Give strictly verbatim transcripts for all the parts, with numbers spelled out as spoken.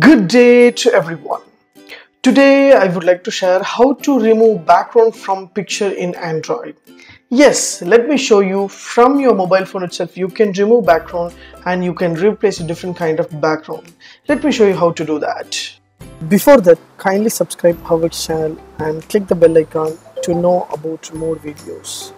Good day to everyone. Today I would like to share how to remove background from picture in Android. Yes, let me show you. From your mobile phone itself you can remove background and you can replace a different kind of background. Let me show you how to do that. Before that, kindly subscribe HowXT channel and click the bell icon to know about more videos.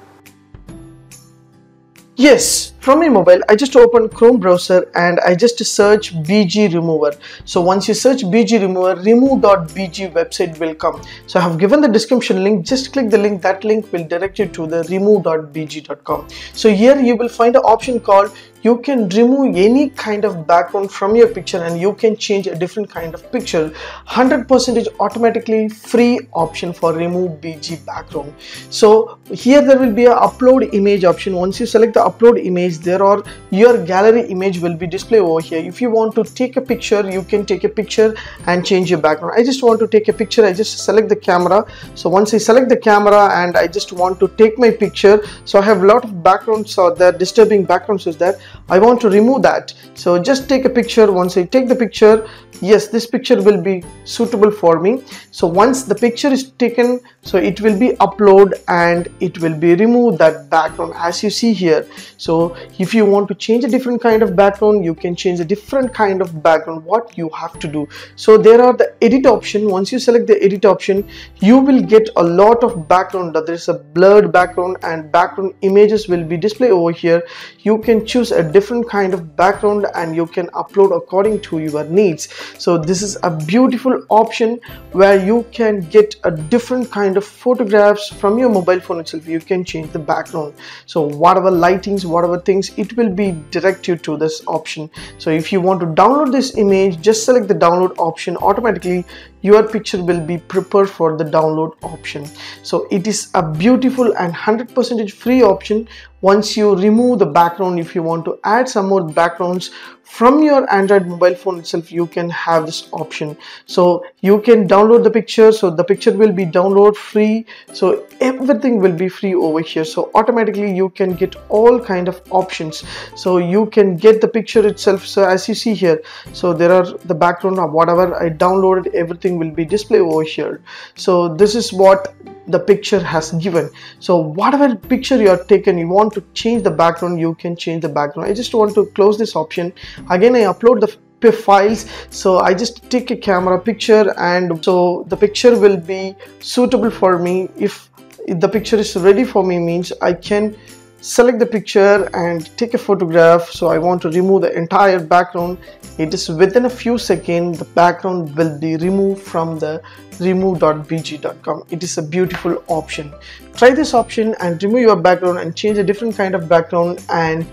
Yes, from my mobile I just open Chrome browser and I just search B G remover. So once you search B G remover, remove dot B G website will come. So I have given the description link, just click the link. That link will direct you to the remove dot B G dot com. So here you will find an option called you can remove any kind of background from your picture and you can change a different kind of picture. one hundred percent automatically free option for remove B G background. So here there will be a upload image option. Once you select the upload image, there are your gallery image will be displayed over here. If you want to take a picture, you can take a picture and change your background. I just want to take a picture. I just select the camera. So once I select the camera and I just want to take my picture, so I have a lot of backgrounds or the disturbing backgrounds is that I want to remove that. So just take a picture. Once I take the picture, yes, this picture will be suitable for me. So once the picture is taken, so it will be uploaded and it will be removed that background as you see here. So if you want to change a different kind of background, you can change a different kind of background what you have to do. So there are the edit option. Once you select the edit option, you will get a lot of background. There is a blurred background and background images will be displayed over here. You can choose a different kind of background and you can upload according to your needs. So this is a beautiful option where you can get a different kind of photographs from your mobile phone itself. You can change the background. So whatever lightings, whatever things, it will be direct you to this option. So if you want to download this image, just select the download option. Automatically your picture will be prepared for the download option. So it is a beautiful and one hundred percent free option. Once you remove the background, if you want to add some more backgrounds from your Android mobile phone itself, you can have this option. So you can download the picture. So the picture will be download free. So everything will be free over here. So automatically you can get all kind of options. So you can get the picture itself. So as you see here, so there are the background or whatever I downloaded, everything will be displayed over here. So this is what the picture has given. So whatever picture you are taken, you want to change the background, you can change the background. I just want to close this option. Again, I upload the files. So I just take a camera picture and so the picture will be suitable for me. If the picture is ready for me means I can select the picture and take a photograph. So I want to remove the entire background. It is within a few seconds the background will be removed from the remove dot B G dot com. It is a beautiful option. Try this option and remove your background and change a different kind of background and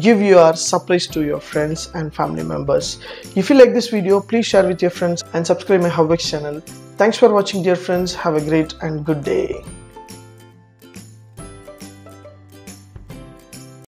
give your surprise to your friends and family members. If you like this video, please share with your friends and subscribe my HowXT channel. Thanks for watching, dear friends. Have a great and good day.